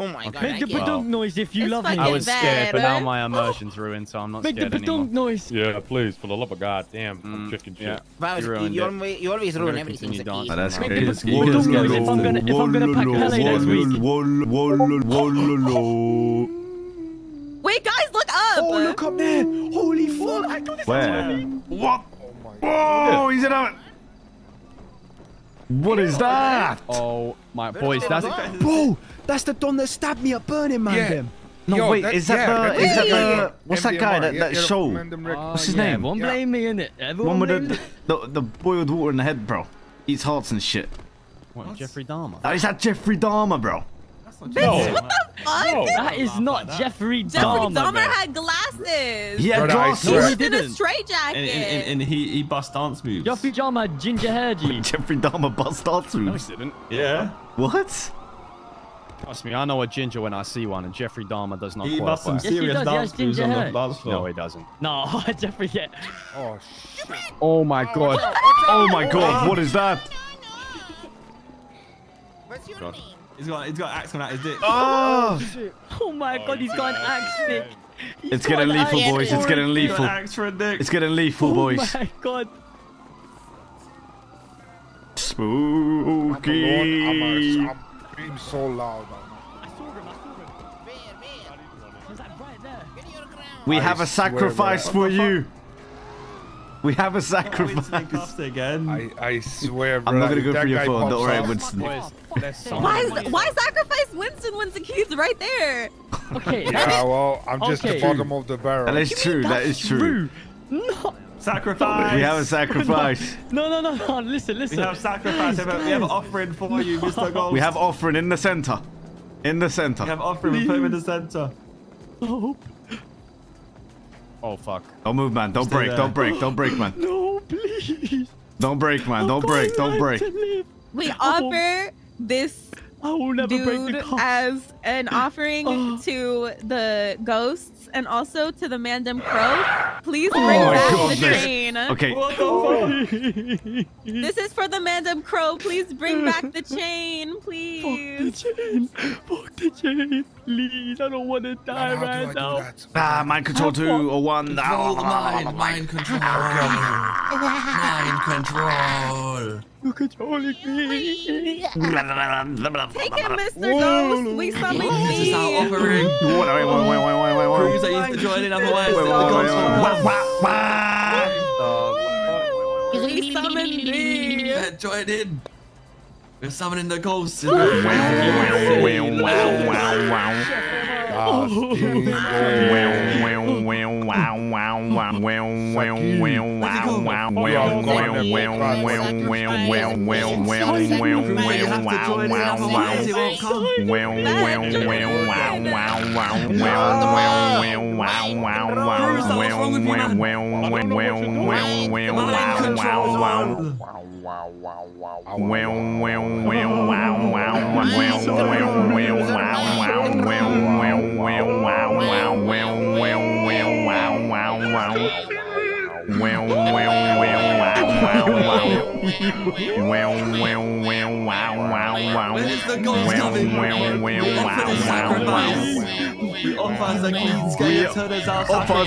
Oh my god. Make the badunk noise if you love me. I was scared, but now my immersion's ruined, so I'm not scared anymore. Make the badunk noise. Yeah, please, for the love of God, damn, I'm chicken shit. You always ruin everything. That's crazy. Make the badunk noise if I'm gonna pack Pele next week. Wait, guys, look up! Oh, look up there! Holy fuck! I do this. Where? What? Oh my god! Whoa, he's in a... What is that? Oh my boys, that's... Bro, that's the Don that stabbed me at Burning Man. Yeah. No, yo, wait, that, is that the... Is that the what's that guy? That show? What's his name? Won't blame me, innit? Everyone with the boiled water in the head, bro. Eats hearts and shit. What? Jeffrey Dahmer? That, is that Jeffrey Dahmer, bro? Bitch, what the fuck? No. That is not Jeffrey Dahmer. Jeffrey Dahmer had glasses. He had glasses. He was in a straitjacket. And he bust dance moves. Jeffrey Dahmer had ginger hair, G. Jeffrey Dahmer bust dance moves. No, he didn't. Yeah. What? Trust me, I know a ginger when I see one, and Jeffrey Dahmer does not qualify. He busts some serious dance moves on the dance floor. No, he doesn't. No, Jeffrey, yeah. Oh, shit. Oh, my God. Oh, my God. What is that? What's your name? He's got an axe coming out his dick. Oh my god, he's got an axe dick. It's getting lethal, boys. It's getting lethal. It's getting lethal, boys. Oh my god. Spooky. I'm screaming so loud. I saw him. Was that right there? We have a sacrifice for you. We have a sacrifice. Again. I swear, bro. I'm not gonna go for your phone. Don't worry, Winston. Why sacrifice Winston when the kid's right there? Okay. Yeah, well, I'm just the bottom of the barrel. That is true. That is true. No. Sacrifice. We have a sacrifice. No. Listen. We have sacrifice. We have an offering for you, Mr. Gold. We have offering in the center. We have offering. We put him in the center. Oh. Oh fuck. Don't move, man. Don't break. Don't break, man. No, please. Don't break, man. Don't break. We offer this dude as an offering to the ghosts and also to the Mandem Crow. Please bring back the chain. Okay. This is for the Mandem Crow. Please bring back the chain, please. Fuck the chain. Fuck the chain. Please, I don't want to die right now. Mind control 201. Mind control. Mind control. You're controlling me. Take it, Mr. Ghost. We summon me. This is our offering. Wait. Crews that used to join in otherwise. We summon me. Join in. We're summoning the ghosts. We offer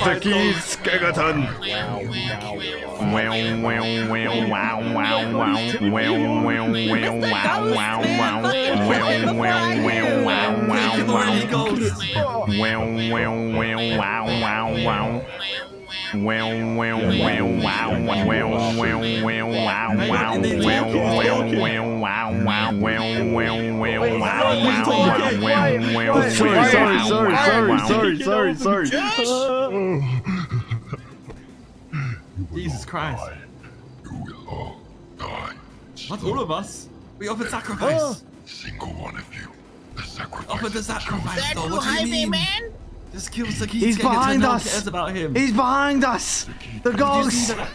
the keys, Skagaton is our Sorry. Jesus Christ. You will all die. Not all of us. We offered sacrifice. Single one of you. The sacrifice. Offered the sacrifice. What do you mean, man? Just kill Sakis. He's behind us. He's behind us. The ghost. Why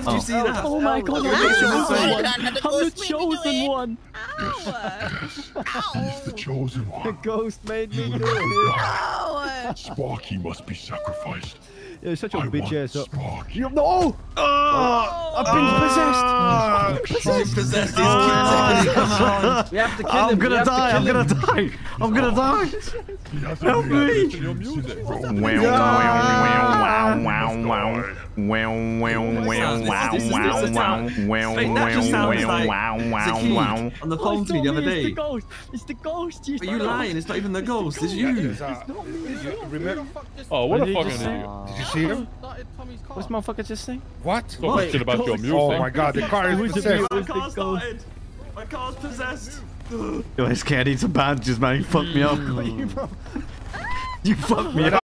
did you see that? Oh my god, I'm the chosen one. He's the chosen one. The ghost made me do it. Sparky must be sacrificed. You're such a bitch ass. No! I've been possessed. Possessed. We have to kill him. I'm gonna die. Help me. On the phone to me the other day. It's the ghost. Are you lying? It's not even the ghost. It's you. Oh, what the fuck is it? Did you see him? What's motherfucker just saying? What? Wait, about your mule thing. My god, the car is possessed. My car's possessed. Yo, this cat needs a bandage, man. You fucked me up. You fucked me up.